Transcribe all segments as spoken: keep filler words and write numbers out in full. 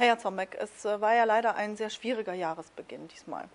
Herr Jarzombek, es war ja leider ein sehr schwieriger Jahresbeginn diesmal.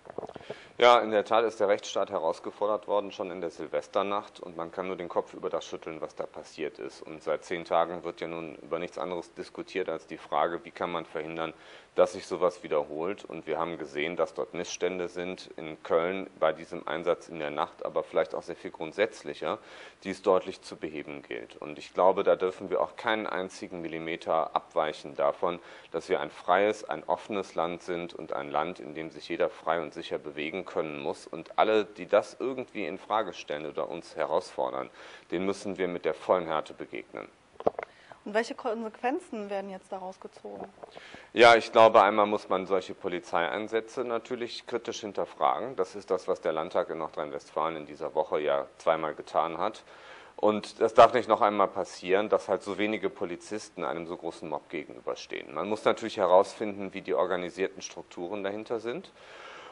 Ja, in der Tat ist der Rechtsstaat herausgefordert worden, schon in der Silvesternacht. Und man kann nur den Kopf über das schütteln, was da passiert ist. Und seit zehn Tagen wird ja nun über nichts anderes diskutiert als die Frage, wie kann man verhindern, dass sich sowas wiederholt. Und wir haben gesehen, dass dort Missstände sind in Köln bei diesem Einsatz in der Nacht, aber vielleicht auch sehr viel grundsätzlicher, die es deutlich zu beheben gilt. Und ich glaube, da dürfen wir auch keinen einzigen Millimeter abweichen davon, dass wir ein freies, ein offenes Land sind und ein Land, in dem sich jeder frei und sicher bewegen können muss. Und alle, die das irgendwie in Frage stellen oder uns herausfordern, denen müssen wir mit der vollen Härte begegnen. Und welche Konsequenzen werden jetzt daraus gezogen? Ja, ich glaube, einmal muss man solche Polizeieinsätze natürlich kritisch hinterfragen. Das ist das, was der Landtag in Nordrhein-Westfalen in dieser Woche ja zweimal getan hat. Und das darf nicht noch einmal passieren, dass halt so wenige Polizisten einem so großen Mob gegenüberstehen. Man muss natürlich herausfinden, wie die organisierten Strukturen dahinter sind.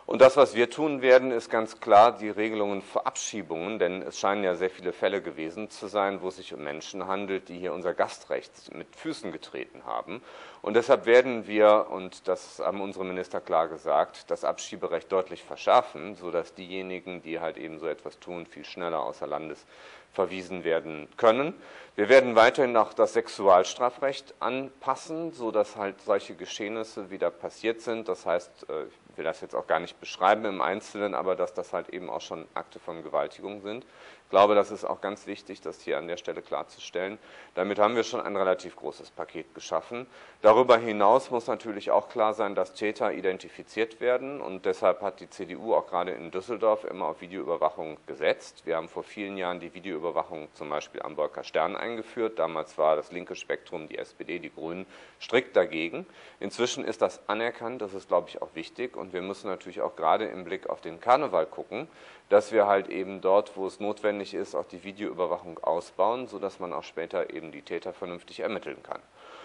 Und das, was wir tun werden, ist ganz klar die Regelungen für Abschiebungen, denn es scheinen ja sehr viele Fälle gewesen zu sein, wo es sich um Menschen handelt, die hier unser Gastrecht mit Füßen getreten haben. Und deshalb werden wir, und das haben unsere Minister klar gesagt, das Abschieberecht deutlich verschärfen, sodass diejenigen, die halt eben so etwas tun, viel schneller außer Landes verwiesen werden können. Wir werden weiterhin auch das Sexualstrafrecht anpassen, sodass halt solche Geschehnisse wieder passiert sind. Das heißt, ich will das jetzt auch gar nicht beschreiben im Einzelnen, aber dass das halt eben auch schon Akte von Gewaltigung sind. Ich glaube, das ist auch ganz wichtig, das hier an der Stelle klarzustellen. Damit haben wir schon ein relativ großes Paket geschaffen. Darüber hinaus muss natürlich auch klar sein, dass Täter identifiziert werden. Und deshalb hat die C D U auch gerade in Düsseldorf immer auf Videoüberwachung gesetzt. Wir haben vor vielen Jahren die Videoüberwachung Überwachung zum Beispiel am Bolkerstern eingeführt. Damals war das linke Spektrum, die S P D, die Grünen, strikt dagegen. Inzwischen ist das anerkannt, das ist, glaube ich, auch wichtig. Und wir müssen natürlich auch gerade im Blick auf den Karneval gucken, dass wir halt eben dort, wo es notwendig ist, auch die Videoüberwachung ausbauen, sodass man auch später eben die Täter vernünftig ermitteln kann.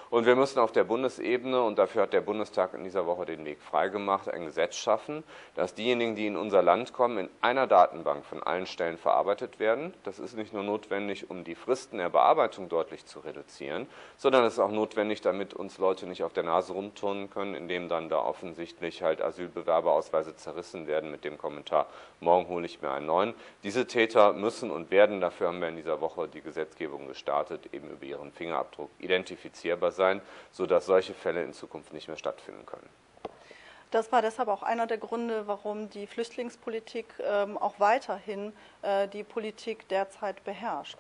Und wir müssen auf der Bundesebene, und dafür hat der Bundestag in dieser Woche den Weg freigemacht, ein Gesetz schaffen, dass diejenigen, die in unser Land kommen, in einer Datenbank von allen Stellen verarbeitet werden. Das ist nicht nur notwendig, um die Fristen der Bearbeitung deutlich zu reduzieren, sondern es ist auch notwendig, damit uns Leute nicht auf der Nase rumturnen können, indem dann da offensichtlich halt Asylbewerberausweise zerrissen werden mit dem Kommentar, morgen hole ich mir einen neuen. Diese Täter müssen und werden, dafür haben wir in dieser Woche die Gesetzgebung gestartet, eben über ihren Fingerabdruck identifizierbar sein, sodass solche Fälle in Zukunft nicht mehr stattfinden können. Das war deshalb auch einer der Gründe, warum die Flüchtlingspolitik ähm, auch weiterhin äh, die Politik derzeit beherrscht.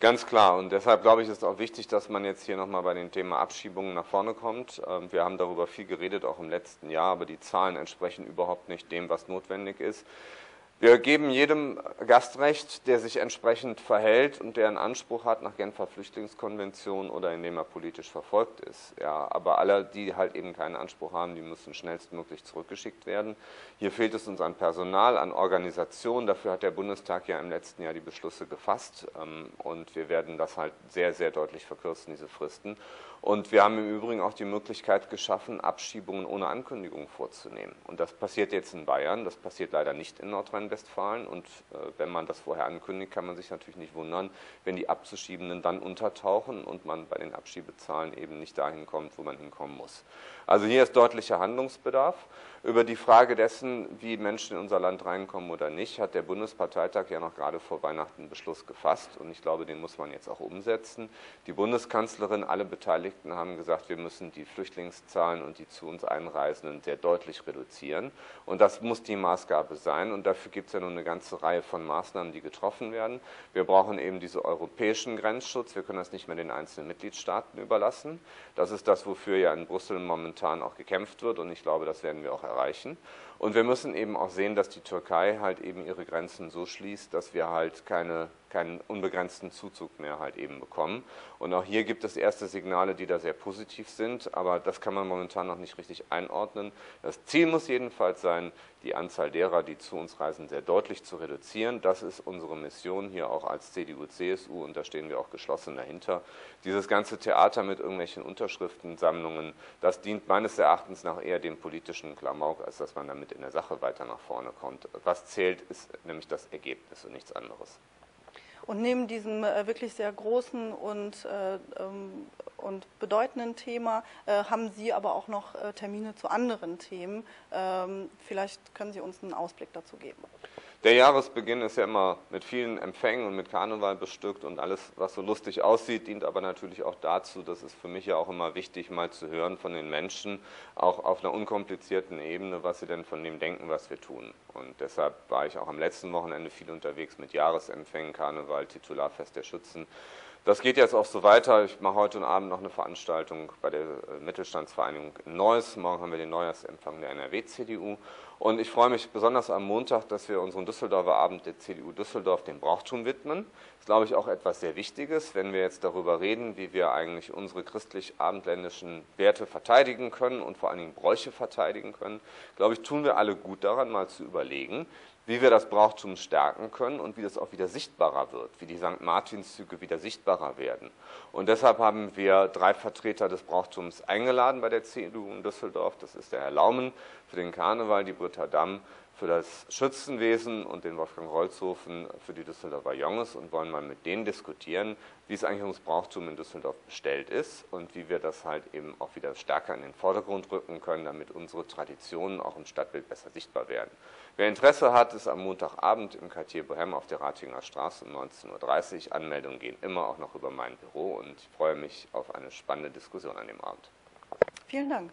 Ganz klar. Und deshalb, glaube ich, ist es auch wichtig, dass man jetzt hier nochmal bei dem Thema Abschiebungen nach vorne kommt. Ähm, wir haben darüber viel geredet, auch im letzten Jahr, aber die Zahlen entsprechen überhaupt nicht dem, was notwendig ist. Wir geben jedem Gastrecht, der sich entsprechend verhält und der einen Anspruch hat nach Genfer Flüchtlingskonvention oder indem er politisch verfolgt ist. Ja, aber alle, die halt eben keinen Anspruch haben, die müssen schnellstmöglich zurückgeschickt werden. Hier fehlt es uns an Personal, an Organisation. Dafür hat der Bundestag ja im letzten Jahr die Beschlüsse gefasst. Und wir werden das halt sehr, sehr deutlich verkürzen, diese Fristen. Und wir haben im Übrigen auch die Möglichkeit geschaffen, Abschiebungen ohne Ankündigung vorzunehmen. Und das passiert jetzt in Bayern, das passiert leider nicht in Nordrhein-Westfalen. Und äh, wenn man das vorher ankündigt, kann man sich natürlich nicht wundern, wenn die Abzuschiebenden dann untertauchen und man bei den Abschiebezahlen eben nicht dahin kommt, wo man hinkommen muss. Also hier ist deutlicher Handlungsbedarf. Über die Frage dessen, wie Menschen in unser Land reinkommen oder nicht, hat der Bundesparteitag ja noch gerade vor Weihnachten einen Beschluss gefasst. Und ich glaube, den muss man jetzt auch umsetzen. Die Bundeskanzlerin, alle Beteiligten, haben gesagt, wir müssen die Flüchtlingszahlen und die zu uns Einreisenden sehr deutlich reduzieren. Und das muss die Maßgabe sein. Und dafür gibt es ja nun eine ganze Reihe von Maßnahmen, die getroffen werden. Wir brauchen eben diesen europäischen Grenzschutz. Wir können das nicht mehr den einzelnen Mitgliedstaaten überlassen. Das ist das, wofür ja in Brüssel momentan auch gekämpft wird. Und ich glaube, das werden wir auch erreichen. Und wir müssen eben auch sehen, dass die Türkei halt eben ihre Grenzen so schließt, dass wir halt keine keinen unbegrenzten Zuzug mehr halt eben bekommen. Und auch hier gibt es erste Signale, die da sehr positiv sind, aber das kann man momentan noch nicht richtig einordnen. Das Ziel muss jedenfalls sein, die Anzahl derer, die zu uns reisen, sehr deutlich zu reduzieren. Das ist unsere Mission hier auch als C D U, C S U und da stehen wir auch geschlossen dahinter. Dieses ganze Theater mit irgendwelchen Unterschriftensammlungen, das dient meines Erachtens nach eher dem politischen Klamauk, als dass man damit in der Sache weiter nach vorne kommt. Was zählt, ist nämlich das Ergebnis und nichts anderes. und neben diesem äh, wirklich sehr großen und, äh, ähm, und bedeutenden Thema äh, haben Sie aber auch noch äh, Termine zu anderen Themen. Ähm, vielleicht können Sie uns einen Ausblick dazu geben. Der Jahresbeginn ist ja immer mit vielen Empfängen und mit Karneval bestückt und alles, was so lustig aussieht, dient aber natürlich auch dazu, das ist für mich ja auch immer wichtig, mal zu hören von den Menschen, auch auf einer unkomplizierten Ebene, was sie denn von dem denken, was wir tun. Und deshalb war ich auch am letzten Wochenende viel unterwegs mit Jahresempfängen, Karneval, Titularfest der Schützen. Das geht jetzt auch so weiter. Ich mache heute Abend noch eine Veranstaltung bei der Mittelstandsvereinigung Neuss. Morgen haben wir den Neujahrsempfang der N R W C D U. Und ich freue mich besonders am Montag, dass wir unseren Düsseldorfer Abend der C D U Düsseldorf dem Brauchtum widmen. Das ist, glaube ich, auch etwas sehr Wichtiges, wenn wir jetzt darüber reden, wie wir eigentlich unsere christlich-abendländischen Werte verteidigen können und vor allen Dingen Bräuche verteidigen können. Ich glaube, ich tun wir alle gut daran, mal zu überlegen, wie wir das Brauchtum stärken können und wie das auch wieder sichtbarer wird, wie die Sankt Martinszüge wieder sichtbarer werden. Und deshalb haben wir drei Vertreter des Brauchtums eingeladen bei der C D U in Düsseldorf. Das ist der Herr Laumen für den Karneval, die Britta Damm für das Schützenwesen und den Wolfgang Rolzhofen für die Düsseldorfer Jonges und wollen mal mit denen diskutieren, wie es eigentlich ums Brauchtum in Düsseldorf bestellt ist und wie wir das halt eben auch wieder stärker in den Vordergrund rücken können, damit unsere Traditionen auch im Stadtbild besser sichtbar werden. Wer Interesse hat, ist am Montagabend im Quartier Boheme auf der Ratinger Straße um neunzehn Uhr dreißig. Anmeldungen gehen immer auch noch über mein Büro und ich freue mich auf eine spannende Diskussion an dem Abend. Vielen Dank.